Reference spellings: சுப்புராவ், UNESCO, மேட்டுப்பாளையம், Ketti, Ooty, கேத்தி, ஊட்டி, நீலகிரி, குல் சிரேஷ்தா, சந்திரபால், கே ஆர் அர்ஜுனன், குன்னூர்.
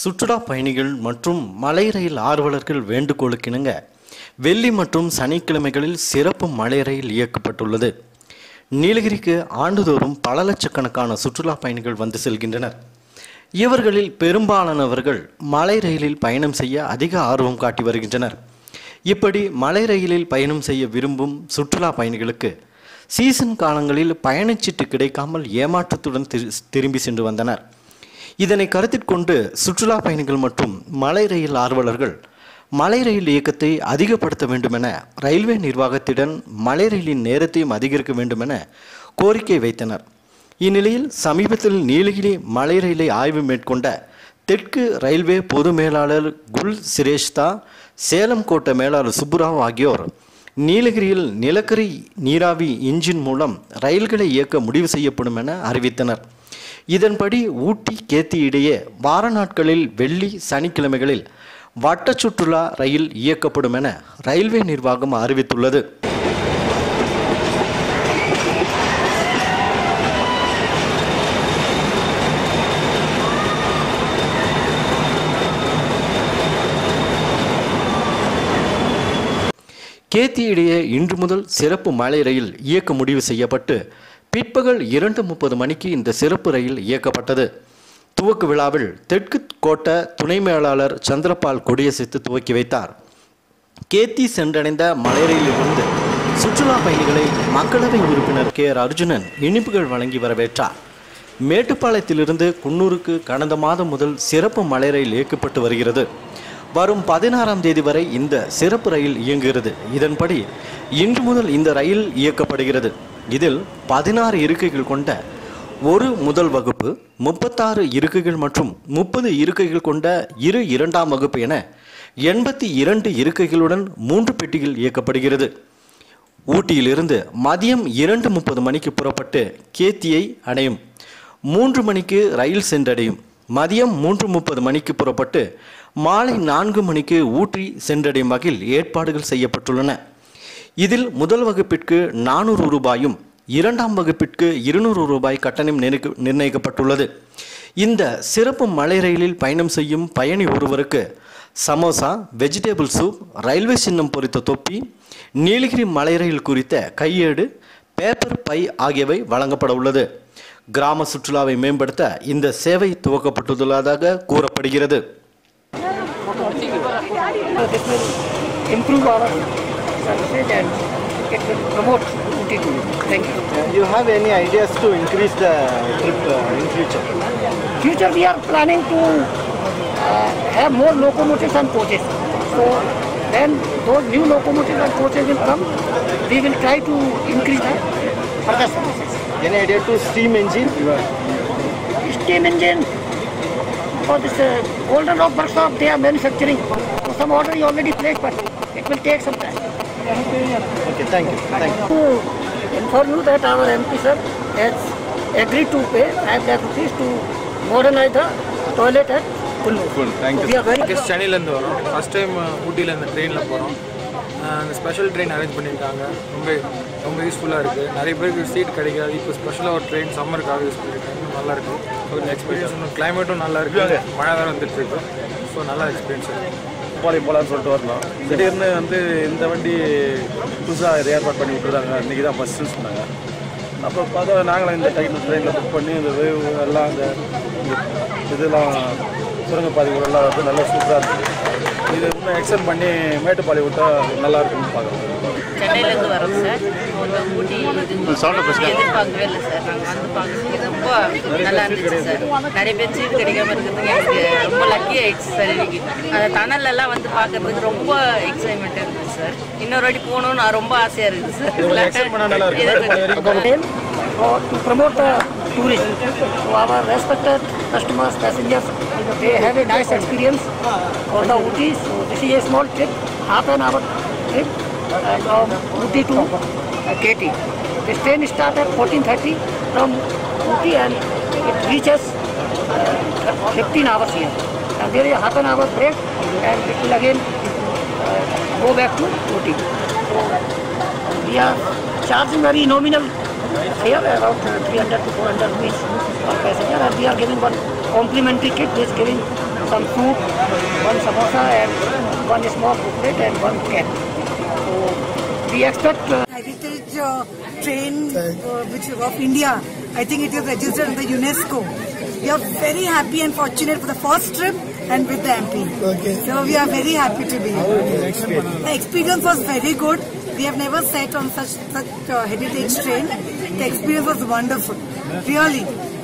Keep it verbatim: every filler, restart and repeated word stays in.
சுற்றுலா பயணிகள் மற்றும் மலை ரயில் ஆர்வலர்கள் வேண்டுகோளுக்கிணங்க வெள்ளி மற்றும் சனிக்கிழமைகளில் சிறப்பு மலை ரயில் இயக்கப்பட்டுள்ளது. நீலகிரிக்கு ஆண்டுதோறும் பல லட்சக்கணக்கான சுற்றுலா பயணிகள் வந்து செல்கின்றனர். இவர்களில் பெரும்பாலானவர்கள் மலை ரயிலில் பயணம் செய்ய அதிக ஆர்வம் காட்டி வருகின்றனர். இப்படி மலை ரயிலில் பயணம் செய்ய விரும்பும் சுற்றுலா பயணிகளுக்கு சீசன் காலங்களில் பயணச்சீட்டு கிடைக்காமல் ஏமாற்றத்துடன் திரும்பி சென்று வந்தனர். இதனை கருத்திற்கொண்டு சுற்றுலா பயணிகள் மற்றும் மலை ரயில் ஆர்வலர்கள் மலை ரயில் இயக்கத்தை அதிகப்படுத்த வேண்டுமென ரயில்வே நிர்வாகத்திடம் மலை ரயிலின் நேரத்தையும் அதிகரிக்க வேண்டுமென கோரிக்கை வைத்தனர். இந்நிலையில் சமீபத்தில் நீலகிரி மலை ரயிலை ஆய்வு மேற்கொண்ட தெற்கு ரயில்வே பொது மேலாளர் குல் சிரேஷ்தா, சேலம் கோட்ட மேலாளர் சுப்புராவ் ஆகியோர் நீலகிரியில் நிலக்கரி நீராவி இன்ஜின் மூலம் ரயில்களை இயக்க முடிவு செய்யப்படும் என அறிவித்தனர். இதன்படி ஊட்டி கேத்தி இடையே வார நாட்களில் வெள்ளி சனிக்கிழமைகளில் வட்ட சுற்றுலா ரயில் இயக்கப்படும் என ரயில்வே நிர்வாகம் அறிவித்துள்ளது. கேத்தி இடையே இன்று முதல் சிறப்பு மலை ரயில் இயக்க முடிவு செய்யப்பட்டு பிற்பகல் இரண்டு முப்பது மணிக்கு இந்த சிறப்பு ரயில் இயக்கப்பட்டது. துவக்க விழாவில் தெற்கு கோட்ட துணை மேலாளர் சந்திரபால் கொடியசைத்து துவக்கி வைத்தார். கேத்தி சென்றடைந்த மலை ரயிலிலிருந்து சுற்றுலா பயணிகளை மக்களவை உறுப்பினர் கே ஆர் அர்ஜுனன் இனிப்புகள் வழங்கி வரவேற்றார். மேட்டுப்பாளையத்திலிருந்து குன்னூருக்கு கடந்த மாதம் முதல் சிறப்பு மலை ரயில் இயக்கப்பட்டு வருகிறது. வரும் பதினாறாம் தேதி வரை இந்த சிறப்பு ரயில் இயங்குகிறது. இதன்படி இன்று முதல் இந்த ரயில் இயக்கப்படுகிறது. இதில் பதினாறு இருக்கைகள் கொண்ட ஒரு முதல் வகுப்பு, முப்பத்தாறு இருக்கைகள் மற்றும் முப்பது இருக்கைகள் கொண்ட இரு இரண்டாம் வகுப்பு என எண்பத்தி இரண்டு இருக்கைகளுடன் மூன்று பெட்டிகள் இயக்கப்படுகிறது. ஊட்டியிலிருந்து மதியம் இரண்டு முப்பது மணிக்கு புறப்பட்டு கேத்தியை அடையும். மூன்று மணிக்கு ரயில் சென்றடையும். மதியம் மூன்று முப்பது மணிக்கு புறப்பட்டு மாலை நான்கு மணிக்கு ஊட்டி சென்றடையும் வகையில் ஏற்பாடுகள் செய்யப்பட்டுள்ளன. இதில் முதல் வகுப்பிற்கு நானூறு ரூபாயும் இரண்டாம் வகுப்பிற்கு இருநூறு ரூபாய் கட்டணம் நிர்ணயிக்கப்பட்டுள்ளது. இந்த சிறப்பு மலை ரயிலில் பயணம் செய்யும் பயணி ஒருவருக்கு சமோசா, வெஜிடபிள் சூப், ரயில்வே சின்னம் பொறித்த தொப்பி, நீலகிரி மலை ரயில் குறித்த கையேடு, பேப்பர் பை ஆகியவை வழங்கப்பட உள்ளது. கிராம சுற்றுலாவை மேம்படுத்த இந்த சேவை துவக்கப்பட்டுள்ளதாக கூறப்படுகிறது. And it will promote Ooty to you. Thank you. You have any ideas to increase the trip uh, in future? Future we are planning to uh, have more locomotives and coaches. So when those new locomotives and coaches will come, we will try to increase that further services. Any idea to steam engine? Steam engine for this uh, Golden Rock workshop they are manufacturing. So some order is already placed, but it will take some time. Okay, thank you. Thank you. To inform you that our M P sir has agreed to pay five lakh rupees to modernize the toilet at Kullur. Thank you. We are very this channel and first time Ooty la and train la porom. And special train arrange panniranga. Romba romba useful ah irukku. Nariya perukku seat kadikadhu. Ipo special ah train summer ka use panniranga. Nalla irukku. So experience and climate um nalla irukku. Mala vera vandirukku. So nalla experience irukku. போலி போலான்னு சொல்லிட்டு வரலாம். திடீர்னு வந்து இந்த வண்டி புதுசாக ஏற்பாடு பண்ணி விட்டுருந்தாங்க. இன்றைக்கி தான் ஃபஸ்ட்டுன்னு சொன்னாங்க. அப்போ பார்த்தா நாங்களும் இந்த டைம் ட்ரெயினில் புக் பண்ணி இந்த வேவு எல்லாம் அந்த இதெல்லாம் சுரங்கப்பாதைகளெல்லாம் வந்து நல்லா சூப்பராக இருக்குது. இது இன்னும் எக்ஸ்டன் பண்ணி மேட்டுப்பாளையம் விட்டா நல்லா இருக்குன்னு பார்க்குறோம். சென்னையிலேருந்து வரோம் சார். ஊட்டி எதிர்பார்க்கவே இல்லை சார். நாங்கள் வந்து பார்க்குறது ரொம்ப நல்லா இருந்துச்சு சார். நிறைய பேர் சீட் கிடைக்காம இருக்கிறதுக்கு எனக்கு ரொம்ப லக்கி ஆகிடுச்சு சார். இன்னைக்கு அந்த டனல்லாம் வந்து பார்க்கறதுக்கு ரொம்ப எக்ஸைட்மெண்ட்டாக இருக்குது சார். இன்னொரு வாட்டி போகணும்னு நான் ரொம்ப ஆசையாக இருக்குது sir. Tourism. So our respected customers, passengers, they have a nice experience for the Ooty. So this is a small trip, half an hour trip uh, from Ooty to uh, Ketti. This train starts at fourteen thirty from Ooty and it reaches uh, fifteen hours here. And there is a half an hour break and it will again uh, go back to Ooty. So we are charging very nominal. Here around three hundred to four hundred rupees per passenger, and we are giving one complimentary kit. This is giving some soup, one samosa and one small cooklet and one cat. So we expect uh, heritage uh, train uh, which of India. I think it is registered in the UNESCO. We are very happy and fortunate for the first trip and with the M P. Okay. So we are very happy to be here. The experience was very good. We have never sat on such such uh, heritage train. The experience was wonderful, really.